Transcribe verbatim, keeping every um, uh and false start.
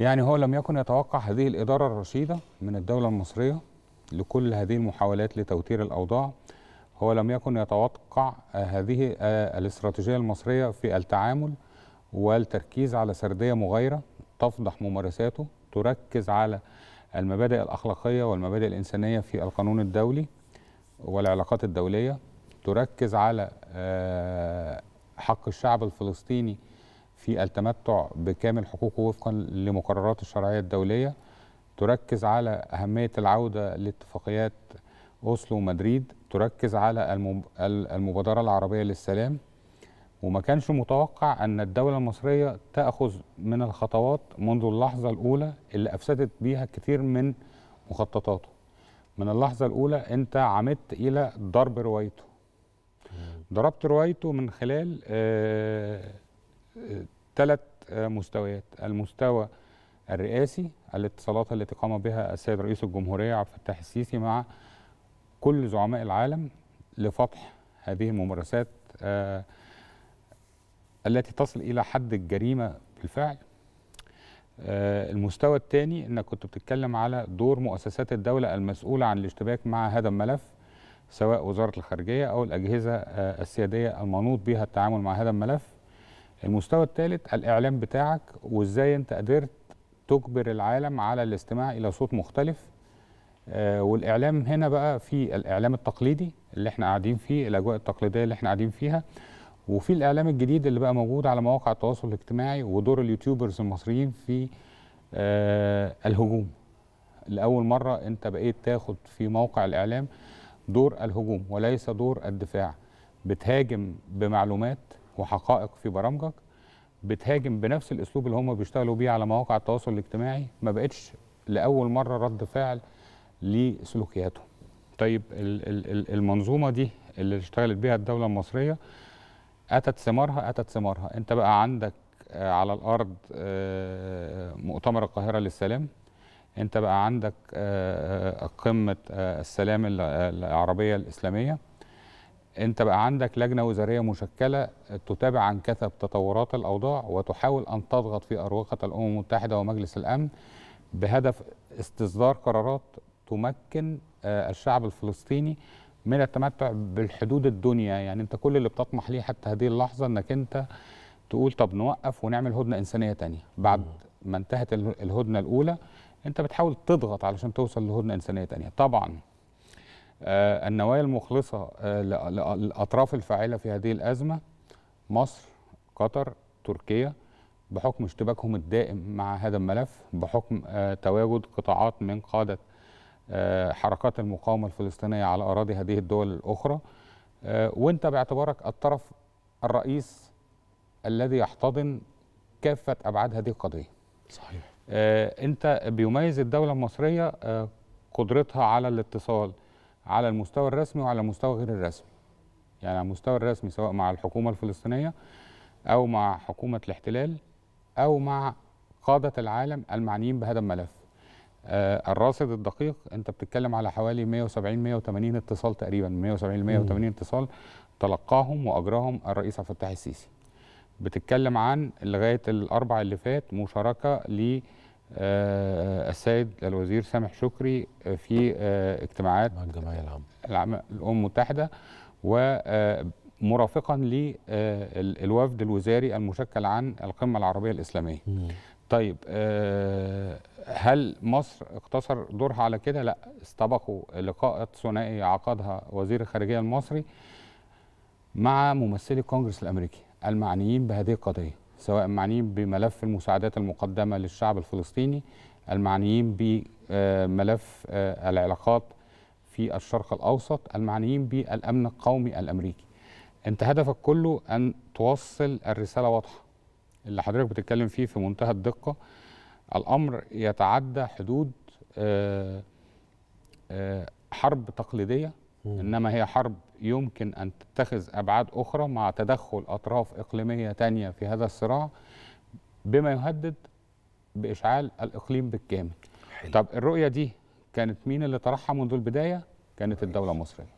يعني هو لم يكن يتوقع هذه الإدارة الرشيدة من الدولة المصرية لكل هذه المحاولات لتوتير الأوضاع. هو لم يكن يتوقع هذه الاستراتيجية المصرية في التعامل والتركيز على سردية مغايرة تفضح ممارساته، تركز على المبادئ الأخلاقية والمبادئ الإنسانية في القانون الدولي والعلاقات الدولية، تركز على حق الشعب الفلسطيني في التمتع بكامل حقوقه وفقا لمقررات الشرعية الدولية، تركز على أهمية العودة لاتفاقيات أوسلو ومدريد، تركز على المبادرة العربية للسلام. وما كانش متوقع أن الدولة المصرية تأخذ من الخطوات منذ اللحظة الأولى اللي أفسدت بيها كثير من مخططاته. من اللحظة الأولى أنت عمدت إلى ضرب روايته، ضربت روايته من خلال ثلاث مستويات: المستوى الرئاسي، الاتصالات التي قام بها السيد رئيس الجمهورية عبد الفتاح السيسي مع كل زعماء العالم لفضح هذه الممارسات آه التي تصل إلى حد الجريمة بالفعل. آه المستوى الثاني أنك كنت بتتكلم على دور مؤسسات الدولة المسؤولة عن الاشتباك مع هذا الملف، سواء وزارة الخارجية أو الأجهزة آه السيادية المنوط بها التعامل مع هذا الملف. المستوى الثالث الإعلام بتاعك، وإزاي أنت قدرت تجبر العالم على الاستماع إلى صوت مختلف. والإعلام هنا بقى في الإعلام التقليدي اللي احنا قاعدين فيه، الأجواء التقليدية اللي احنا قاعدين فيها، وفي الإعلام الجديد اللي بقى موجود على مواقع التواصل الاجتماعي، ودور اليوتيوبرز المصريين في آه الهجوم. لأول مرة انت بقيت تاخد في موقع الإعلام دور الهجوم وليس دور الدفاع. بتهاجم بمعلومات وحقائق في برامجك، بتهاجم بنفس الأسلوب اللي هم بيشتغلوا بيه على مواقع التواصل الاجتماعي. ما بقتش لأول مرة رد فعل لسلوكياته. طيب المنظومه دي اللي اشتغلت بيها الدوله المصريه اتت ثمارها، اتت ثمارها انت بقى عندك على الارض مؤتمر القاهره للسلام، انت بقى عندك قمه السلام العربيه الاسلاميه، انت بقى عندك لجنه وزاريه مشكله تتابع عن كثب تطورات الاوضاع وتحاول ان تضغط في اروقه الامم المتحده ومجلس الامن بهدف استصدار قرارات تمكن الشعب الفلسطيني من التمتع بالحدود الدنيا. يعني انت كل اللي بتطمح ليه حتى هذه اللحظه انك انت تقول طب نوقف ونعمل هدنه انسانيه ثانيه. بعد ما انتهت الهدنه الاولى انت بتحاول تضغط علشان توصل لهدنه انسانيه ثانيه. طبعا النوايا المخلصه للاطراف الفاعله في هذه الازمه مصر، قطر، تركيا، بحكم اشتباكهم الدائم مع هذا الملف، بحكم تواجد قطاعات من قاده حركات المقاومة الفلسطينية على أراضي هذه الدول الأخرى، وانت باعتبارك الطرف الرئيس الذي يحتضن كافة أبعاد هذه القضية. صحيح. انت بيميز الدولة المصرية قدرتها على الاتصال على المستوى الرسمي وعلى المستوى غير الرسمي. يعني على المستوى الرسمي سواء مع الحكومة الفلسطينية أو مع حكومة الاحتلال أو مع قادة العالم المعنيين بهذا الملف. آه الراصد الدقيق انت بتتكلم على حوالي مئة وسبعين مئة وثمانين اتصال تقريبا، مئة وسبعين مئة وثمانين اتصال تلقاهم واجراهم الرئيس عبد الفتاح السيسي. بتتكلم عن لغايه الاربع اللي فات مشاركه ل آه السيد الوزير سامح شكري في آه اجتماعات الجمعيه العامه الامم المتحده، ومرافقا آه للوفد آه الوزاري المشكل عن القمه العربيه الاسلاميه. مم. طيب آه هل مصر اقتصر دورها على كده؟ لا، استبقوا لقاءات ثنائي عقدها وزير الخارجيه المصري مع ممثلي الكونجرس الامريكي المعنيين بهذه القضيه، سواء معنيين بملف المساعدات المقدمه للشعب الفلسطيني، المعنيين بملف العلاقات في الشرق الاوسط، المعنيين بالامن القومي الامريكي. انت هدفك كله ان توصل الرساله واضحه اللي حضرتك بتتكلم فيه في منتهى الدقه. الأمر يتعدى حدود حرب تقليدية، إنما هي حرب يمكن أن تتخذ أبعاد أخرى مع تدخل أطراف إقليمية تانية في هذا الصراع، بما يهدد بإشعال الإقليم بالكامل. حلو. طب الرؤية دي كانت مين اللي طرحها منذ البداية؟ كانت الدولة المصرية.